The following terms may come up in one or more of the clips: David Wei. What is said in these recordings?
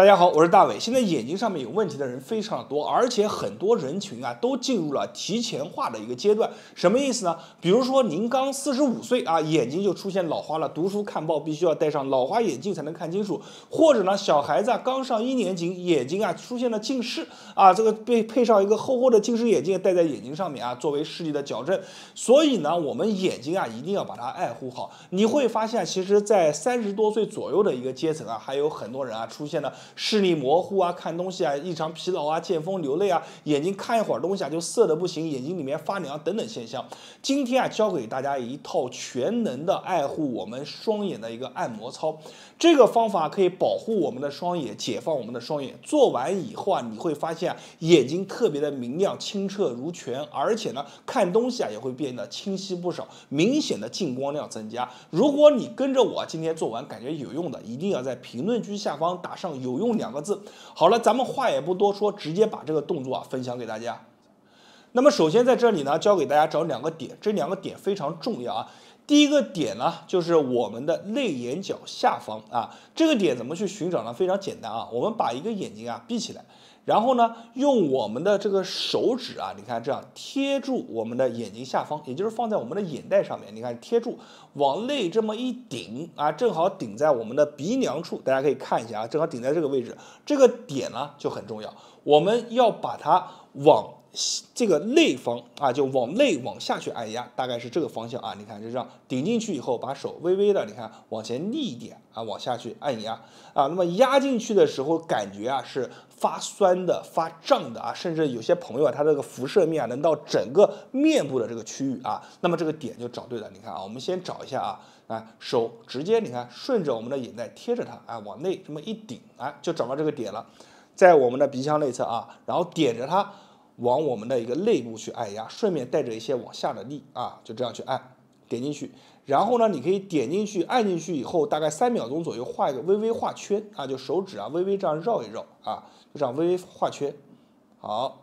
大家好，我是大伟。现在眼睛上面有问题的人非常的多，而且很多人群啊都进入了提前化的一个阶段。什么意思呢？比如说您刚45岁啊，眼睛就出现老花了，读书看报必须要戴上老花眼镜才能看清楚；或者呢，小孩子啊刚上1年级，眼睛啊出现了近视啊，这个被配上一个厚厚的近视眼镜戴在眼睛上面啊，作为视力的矫正。所以呢，我们眼睛啊一定要把它爱护好。你会发现，其实，在30多岁左右的一个阶层啊，还有很多人啊出现了视力模糊啊，看东西啊，异常疲劳啊，见风流泪啊，眼睛看一会儿东西啊就涩的不行，眼睛里面发凉等等现象。今天啊，教给大家一套全能的爱护我们双眼的一个按摩操。这个方法可以保护我们的双眼，解放我们的双眼。做完以后啊，你会发现眼睛特别的明亮，清澈如泉，而且呢，看东西啊也会变得清晰不少，明显的进光量增加。如果你跟着我今天做完感觉有用的，一定要在评论区下方打上有用2个字。好了，咱们话也不多说，直接把这个动作啊分享给大家。那么首先在这里呢，教给大家找2个点，这2个点非常重要啊。第一个点呢，就是我们的内眼角下方啊，这个点怎么去寻找呢？非常简单啊，我们把一个眼睛啊闭起来。然后呢，用我们的这个手指啊，你看这样贴住我们的眼睛下方，也就是放在我们的眼袋上面。你看贴住，往内这么一顶啊，正好顶在我们的鼻梁处。大家可以看一下啊，正好顶在这个位置。这个点呢就很重要，我们要把它往这个内方啊，就往内往下去按压，大概是这个方向啊。你看就这样顶进去以后，把手微微的，你看往前逆一点啊，往下去按压啊。那么压进去的时候，感觉啊是发酸的、发胀的啊，甚至有些朋友啊，他这个辐射面啊能到整个面部的这个区域啊，那么这个点就找对了。你看啊，我们先找一下啊，手直接你看顺着我们的眼袋贴着它啊，往内这么一顶啊，就找到这个点了，在我们的鼻腔内侧啊，然后点着它往我们的一个内部去按压，顺便带着一些往下的力啊，就这样去按，点进去。然后呢，你可以点进去、按进去以后，大概3秒钟左右画一个微圈啊，就手指啊微微这样绕一绕啊，就这样微微画圈。好，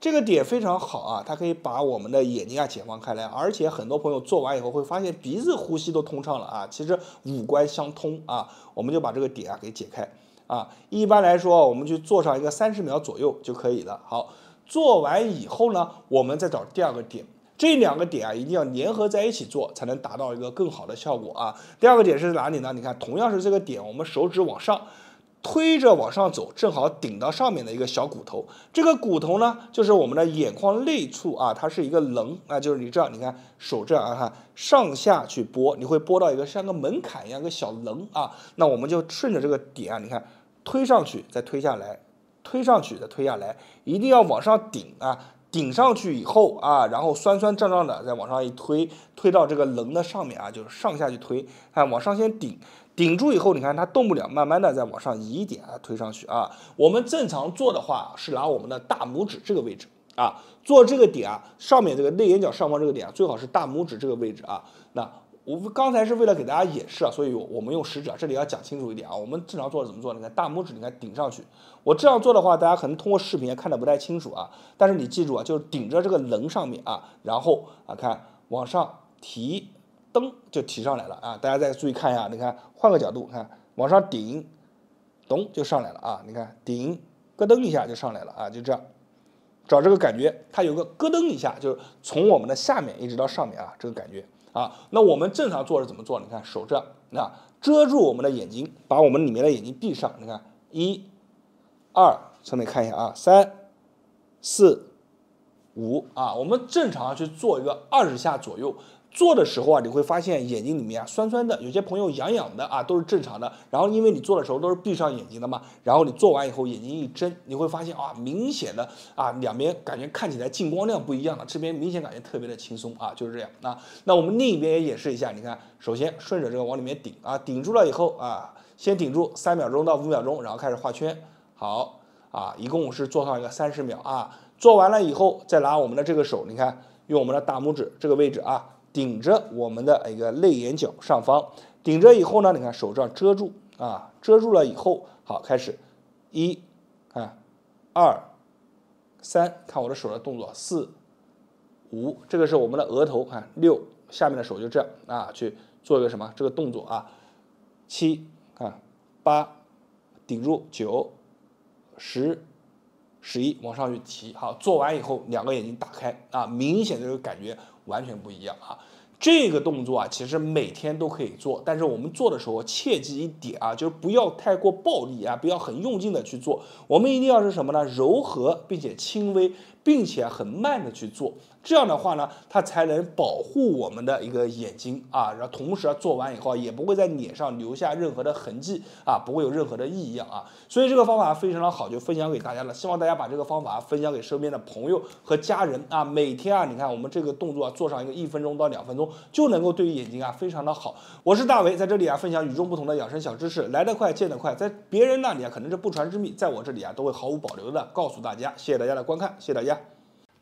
这个点非常好啊，它可以把我们的眼睛啊解放开来，而且很多朋友做完以后会发现鼻子呼吸都通畅了啊，其实五官相通啊，我们就把这个点啊给解开啊。一般来说，我们去做上一个30秒左右就可以了。好，做完以后呢，我们再找第2个点。这2个点啊，一定要联合在一起做，才能达到一个更好的效果啊。第2个点是哪里呢？你看，同样是这个点，我们手指往上推着往上走，正好顶到上面的一个小骨头。这个骨头呢，就是我们的眼眶内处啊，它是一个棱啊，就是你这样，你看手这样啊，上下去拨，你会拨到一个像个门槛一样一个小棱啊。那我们就顺着这个点啊，你看推上去，再推下来。推上去的推下来，一定要往上顶啊！顶上去以后啊，然后酸酸胀胀的，再往上一推，推到这个棱的上面啊，就是上下去推啊，往上先顶。顶住以后，你看它动不了，慢慢的再往上移一点啊，推上去啊。我们正常做的话，是拿我们的大拇指这个位置啊，做这个点啊，上面这个内眼角上方这个点啊，最好是大拇指这个位置啊。那我刚才是为了给大家演示啊，所以我们用食指啊，这里要讲清楚一点啊。我们正常做的怎么做？你看大拇指，你看顶上去。我这样做的话，大家可能通过视频看得不太清楚啊。但是你记住啊，就是顶着这个棱上面啊，然后啊看往上提，蹬就提上来了啊。大家再注意看一下，你看换个角度看，往上顶，咚就上来了啊。你看顶咯噔一下就上来了啊，就这样。找这个感觉，它有个咯噔一下，就是从我们的下面一直到上面啊，这个感觉。啊，那我们正常做是怎么做？你看手这样，那遮住我们的眼睛，把我们里面的眼睛闭上。你看，1、2，侧面看一下啊，3、4、5啊，我们正常去做一个20下左右。做的时候啊，你会发现眼睛里面啊酸酸的，有些朋友痒痒的啊，都是正常的。然后因为你做的时候都是闭上眼睛的嘛，然后你做完以后眼睛一睁，你会发现啊，明显的啊两边感觉看起来进光量不一样了，这边明显感觉特别的轻松啊，就是这样啊。那我们另一边也演示一下，你看，首先顺着这个往里面顶啊，顶住了以后啊，先顶住3秒钟到5秒钟，然后开始画圈。好啊，一共是做上一个30秒啊。做完了以后，再拿我们的这个手，你看，用我们的大拇指这个位置啊。顶着我们的一个内眼角上方，顶着以后呢，你看手这样遮住啊，遮住了以后，好，开始1、2、3，看我的手的动作，4、5，这个是我们的额头，看6，下面的手就这样啊，去做一个什么这个动作啊，7啊，8，顶住9、10、11往上去提。好，做完以后两个眼睛打开啊，明显的这个感觉完全不一样啊。这个动作啊，其实每天都可以做，但是我们做的时候切记一点啊，就是不要太过暴力啊，不要很用劲的去做，我们一定要是什么呢？柔和并且轻微，并且很慢的去做，这样的话呢，它才能保护我们的一个眼睛啊，然后同时做完以后也不会在脸上留下任何的痕迹啊，不会有任何的异样啊，所以这个方法非常的好，就分享给大家了，希望大家把这个方法分享给身边的朋友和家人啊，每天啊，你看我们这个动作啊，做上一个1分钟到2分钟。就能够对于眼睛啊非常的好。我是大为，在这里啊分享与众不同的养生小知识，来得快见得快，在别人那里啊可能是不传之秘，在我这里啊都会毫无保留的告诉大家。谢谢大家的观看，谢谢大家。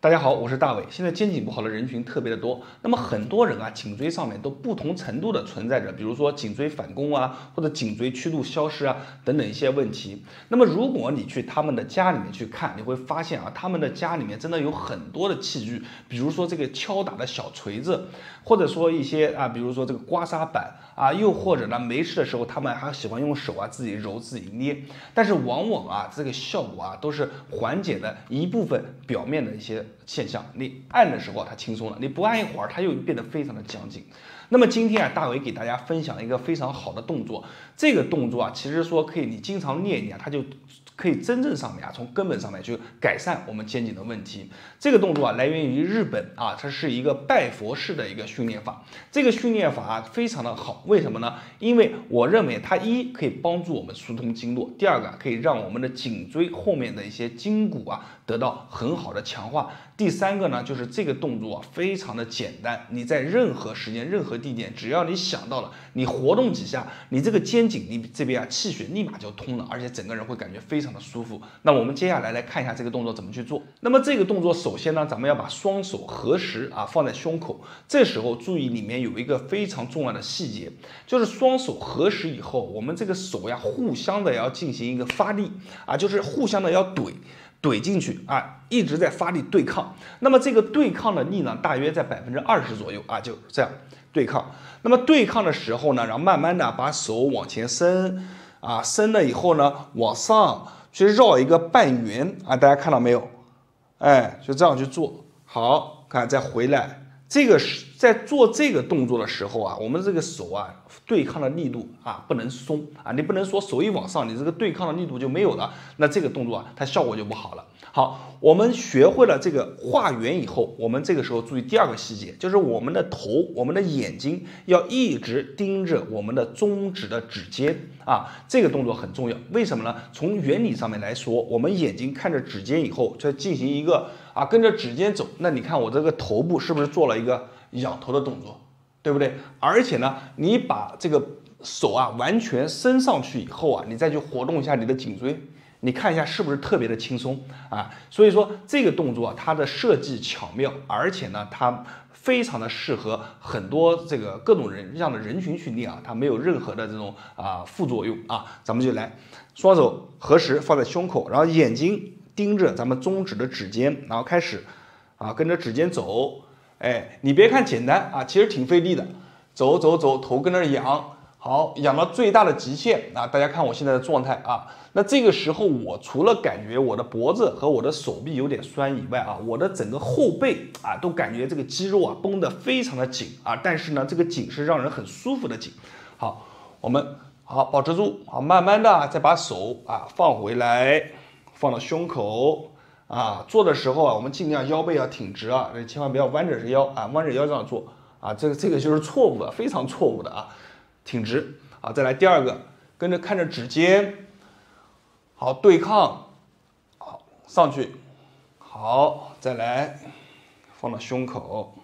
大家好，我是大伟。现在肩颈不好的人群特别的多，那么很多人啊，颈椎上面都不同程度的存在着，比如说颈椎反弓啊，或者颈椎曲度消失啊等等一些问题。那么如果你去他们的家里面去看，你会发现啊，他们的家里面真的有很多的器具，比如说这个敲打的小锤子，或者说一些啊，比如说这个刮痧板啊，又或者呢没事的时候他们还喜欢用手啊自己揉自己捏，但是往往啊这个效果啊都是缓解了一部分表面的一些现象，你按的时候它轻松了，你不按一会儿它又变得非常的僵硬。那么今天啊，大为给大家分享一个非常好的动作，这个动作啊，其实说可以你经常练一练，它就可以真正上面啊，从根本上面去改善我们肩颈的问题。这个动作啊，来源于日本啊，它是一个拜佛式的一个训练法。这个训练法啊，非常的好，为什么呢？因为我认为它一可以帮助我们疏通经络，第二个可以让我们的颈椎后面的一些筋骨啊得到很好的强化，第三个呢就是这个动作啊非常的简单，你在任何时间、任何地点，只要你想到了，你活动几下，你这个肩颈你这边啊气血立马就通了，而且整个人会感觉非常的舒服。那我们接下来来看一下这个动作怎么去做。那么这个动作首先呢，咱们要把双手合十啊，放在胸口。这时候注意里面有一个非常重要的细节，就是双手合十以后，我们这个手呀互相的要进行一个发力啊，就是互相的要怼进去啊，一直在发力对抗。那么这个对抗的力呢，大约在20%左右啊，就这样对抗。那么对抗的时候呢，然后慢慢的把手往前伸。啊，伸了以后呢，往上去绕一个半圆啊，大家看到没有？哎，就这样去做好，看再回来。这个在做这个动作的时候啊，我们这个手啊对抗的力度啊不能松啊，你不能说手一往上，你这个对抗的力度就没有了，那这个动作啊它效果就不好了。好，我们学会了这个画圆以后，我们这个时候注意第二个细节，就是我们的头、我们的眼睛要一直盯着我们的中指的指尖啊，这个动作很重要。为什么呢？从原理上面来说，我们眼睛看着指尖以后，就进行一个啊跟着指尖走，那你看我这个头部是不是做了一个仰头的动作，对不对？而且呢，你把这个手啊完全伸上去以后啊，你再去活动一下你的颈椎，你看一下是不是特别的轻松啊？所以说这个动作啊，它的设计巧妙，而且呢，它非常的适合很多这个各种人这样的人群去练啊，它没有任何的这种啊副作用啊。咱们就来，双手合十放在胸口，然后眼睛盯着咱们中指的指尖，然后开始啊跟着指尖走。哎，你别看简单啊，其实挺费力的。走走走，头跟那儿仰，好，仰到最大的极限啊！大家看我现在的状态啊。那这个时候，我除了感觉我的脖子和我的手臂有点酸以外啊，我的整个后背啊都感觉这个肌肉啊绷得非常的紧啊。但是呢，这个紧是让人很舒服的紧。好，我们好保持住，好，慢慢的再把手啊放回来，放到胸口。啊，做的时候啊，我们尽量腰背要挺直啊，千万不要弯着腰啊，弯着腰这样做啊，这个就是错误的，非常错误的啊，挺直啊。再来第二个，跟着看着指尖，好对抗，好上去，好再来，放到胸口。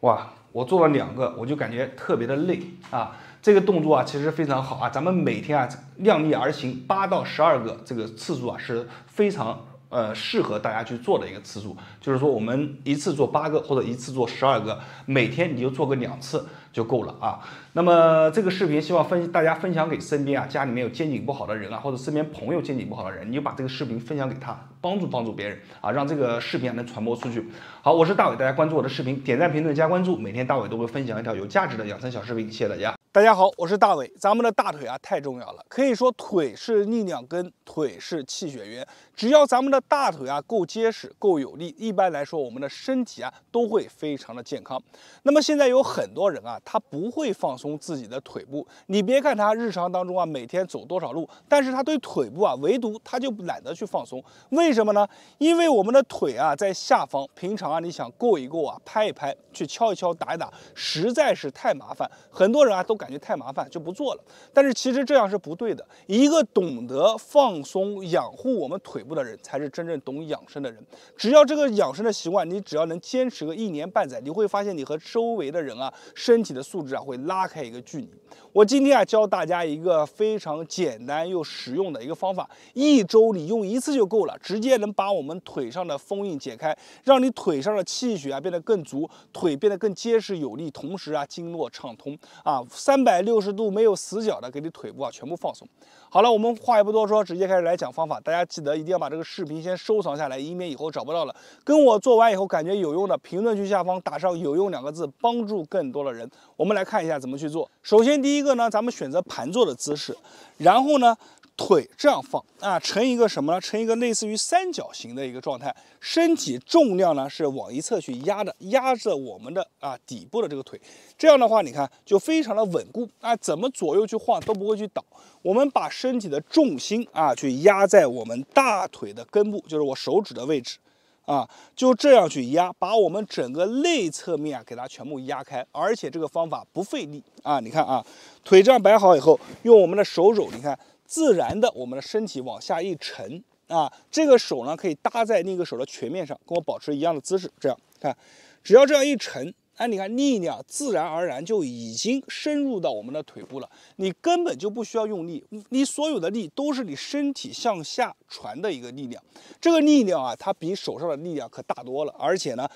哇，我做了2个，我就感觉特别的累啊。这个动作啊，其实非常好啊，咱们每天啊量力而行，8到12个这个次数啊是非常。适合大家去做的一个次数，就是说我们一次做8个或者一次做12个，每天你就做个2次就够了啊。那么这个视频希望大家分享给身边啊，家里面有肩颈不好的人啊，或者身边朋友肩颈不好的人，你就把这个视频分享给他，帮助别人啊，让这个视频还能传播出去。好，我是大伟，大家关注我的视频，点赞、评论、加关注，每天大伟都会分享一条有价值的养生小视频，谢谢大家。大家好，我是大伟。咱们的大腿啊太重要了，可以说腿是力量根，腿是气血源。只要咱们的大腿啊够结实、够有力，一般来说我们的身体啊都会非常的健康。那么现在有很多人啊，他不会放松自己的腿部。你别看他日常当中啊每天走多少路，但是他对腿部啊唯独他就懒得去放松。为什么呢？因为我们的腿啊在下方，平常啊你想够一够啊、拍一拍、去敲一敲、打一打，实在是太麻烦。很多人啊都感觉太麻烦就不做了，但是其实这样是不对的。一个懂得放松、养护我们腿部的人，才是真正懂养生的人。只要这个养生的习惯，你只要能坚持个1年半载，你会发现你和周围的人啊，身体的素质啊会拉开一个距离。我今天啊教大家一个非常简单又实用的一个方法，1周你用1次就够了，直接能把我们腿上的封印解开，让你腿上的气血啊变得更足，腿变得更结实有力，同时啊经络畅通啊。360度没有死角的，给你腿部啊全部放松。好了，我们话也不多说，直接开始来讲方法。大家记得一定要把这个视频先收藏下来，以免以后找不到了。跟我做完以后感觉有用的，评论区下方打上有用2个字，帮助更多的人。我们来看一下怎么去做。首先第一个呢，咱们选择盘坐的姿势，然后呢腿这样放啊，成一个什么呢？成一个类似于三角形的一个状态，身体重量呢是往一侧去压的，压着我们的啊底部的这个腿。这样的话，你看就非常的稳固啊，怎么左右去晃都不会去倒。我们把身体的重心啊去压在我们大腿的根部，就是我手指的位置。啊，就这样去压，把我们整个内侧面啊给它全部压开，而且这个方法不费力啊。你看啊，腿这样摆好以后，用我们的手肘，你看自然的我们的身体往下一沉啊，这个手呢可以搭在另一个手的拳面上，跟我保持一样的姿势。这样看，只要这样一沉，哎，你看力量自然而然就已经深入到我们的腿部了，你根本就不需要用力，你所有的力都是你身体向下传的一个力量。这个力量啊，它比手上的力量可大多了，而且呢，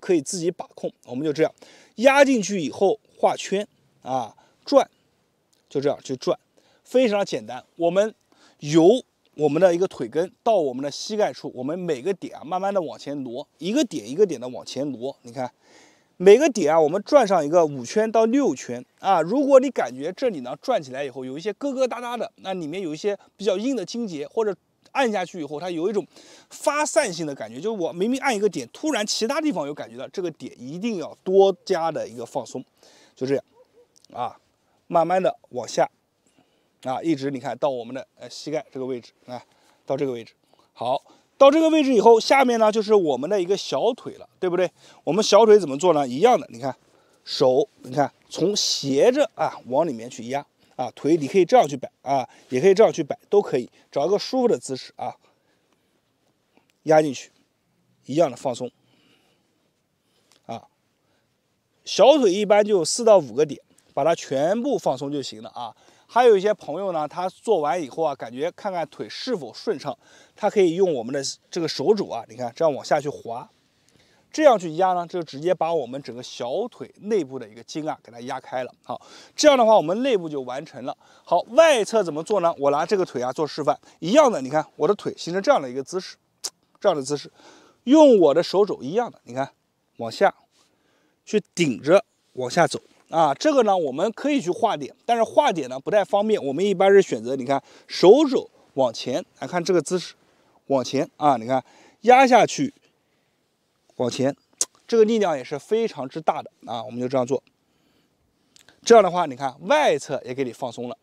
可以自己把控。我们就这样压进去以后画圈啊，转，就这样去转，非常的简单。我们由我们的一个腿根到我们的膝盖处，我们每个点啊，慢慢的往前挪，一个点一个点的往前挪，你看。每个点啊，我们转上一个5圈到6圈啊。如果你感觉这里呢转起来以后有一些疙疙瘩瘩的，那里面有一些比较硬的筋结，或者按下去以后它有一种发散性的感觉，就是我明明按一个点，突然其他地方有感觉到，这个点一定要多加的一个放松，就这样啊，慢慢的往下啊，一直你看到我们的膝盖这个位置啊，到这个位置，好。到这个位置以后，下面呢就是我们的一个小腿了，对不对？我们小腿怎么做呢？一样的，你看，手，你看从斜着啊往里面去压啊，腿你可以这样去摆啊，也可以这样去摆，都可以，找一个舒服的姿势啊，压进去，一样的放松啊。小腿一般就有4到5个点，把它全部放松就行了啊。还有一些朋友呢，他做完以后啊，感觉看看腿是否顺畅，他可以用我们的这个手肘啊，你看这样往下去滑，这样去压呢，就直接把我们整个小腿内部的一个筋啊给它压开了。好，这样的话我们内部就完成了。好，外侧怎么做呢？我拿这个腿啊做示范，一样的，你看我的腿形成这样的一个姿势，这样的姿势，用我的手肘一样的，你看往下去顶着往下走。啊，这个呢，我们可以去画点，但是画点呢不太方便。我们一般是选择，你看手肘往前，来看这个姿势，往前啊，你看压下去，往前，这个力量也是非常之大的啊。我们就这样做，这样的话，你看外侧也给你放松了。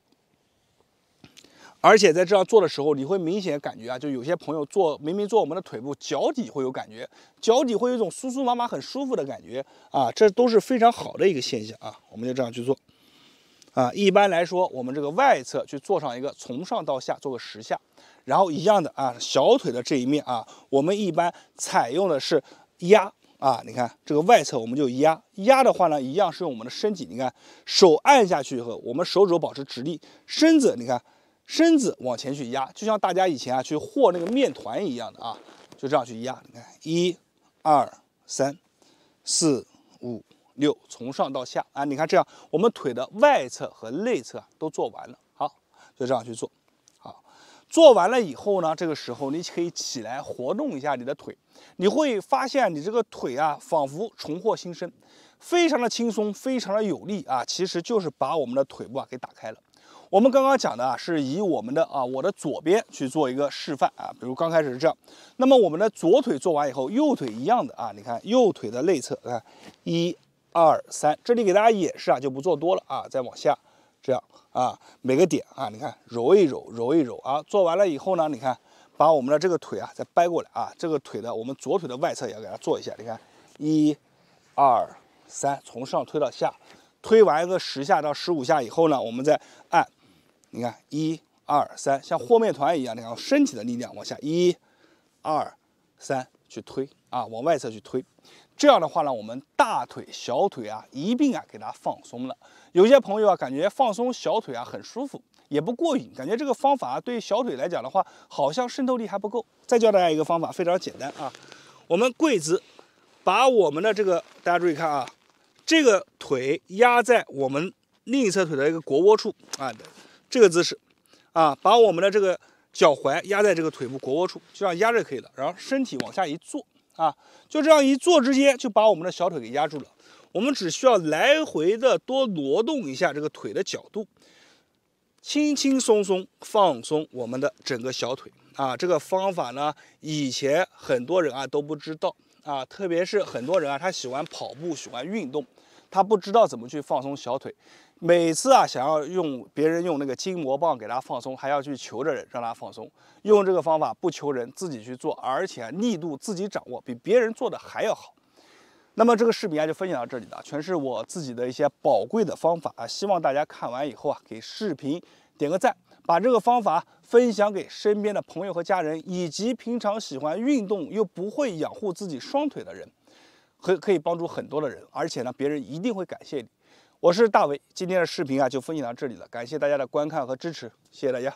而且在这样做的时候，你会明显感觉啊，就有些朋友做明明做我们的腿部，脚底会有感觉，脚底会有一种酥酥麻麻、很舒服的感觉啊，这都是非常好的一个现象啊。我们就这样去做啊。一般来说，我们这个外侧去做上一个从上到下做个10下，然后一样的啊，小腿的这一面啊，我们一般采用的是压啊，你看这个外侧我们就压，压的话呢，一样是用我们的身体，你看手按下去以后，我们手肘保持直立，身子你看。身子往前去压，就像大家以前啊去和那个面团一样的啊，就这样去压。你看，1、2、3、4、5、6，从上到下啊。你看这样，我们腿的外侧和内侧都做完了。好，就这样去做。好，做完了以后呢，这个时候你可以起来活动一下你的腿，你会发现你这个腿啊，仿佛重获新生。非常的轻松，非常的有力啊，其实就是把我们的腿部啊给打开了。我们刚刚讲的啊，是以我们的我的左边去做一个示范啊，比如刚开始是这样，那么我们的左腿做完以后，右腿一样的啊，你看右腿的内侧，看1、2、3，这里给大家演示啊，就不做多了啊，再往下这样啊，每个点啊，你看揉一揉，揉一揉啊，做完了以后呢，你看把我们的这个腿啊再掰过来啊，这个腿的我们左腿的外侧也要给它做一下，你看1、2、3，从上推到下，推完一个10下到15下以后呢，我们再按。你看，1、2、3，像和面团一样，你看身体的力量往下，1、2、3去推啊，往外侧去推。这样的话呢，我们大腿、小腿啊一并啊给它放松了。有些朋友啊，感觉放松小腿啊很舒服，也不过瘾，感觉这个方法对小腿来讲的话，好像渗透力还不够。再教大家一个方法，非常简单啊，我们跪姿，把我们的这个大家注意看啊，这个腿压在我们另一侧腿的一个腘窝处啊。这个姿势，啊，把我们的这个脚踝压在这个腿部腘窝处，就这样压着可以了。然后身体往下一坐，啊，就这样一坐之间就把我们的小腿给压住了。我们只需要来回的多挪动一下这个腿的角度，轻轻松松放松我们的整个小腿啊。这个方法呢，以前很多人啊都不知道啊，特别是很多人啊，他喜欢跑步，喜欢运动，他不知道怎么去放松小腿。每次啊，想要用别人用那个筋膜棒给他放松，还要去求着人让他放松。用这个方法不求人，自己去做，而且力度自己掌握，比别人做的还要好。那么这个视频啊就分享到这里了，全是我自己的一些宝贵的方法啊，希望大家看完以后啊给视频点个赞，把这个方法分享给身边的朋友和家人，以及平常喜欢运动又不会养护自己双腿的人，可以帮助很多的人，而且呢别人一定会感谢你。我是大伟，今天的视频啊就分享到这里了，感谢大家的观看和支持，谢谢大家。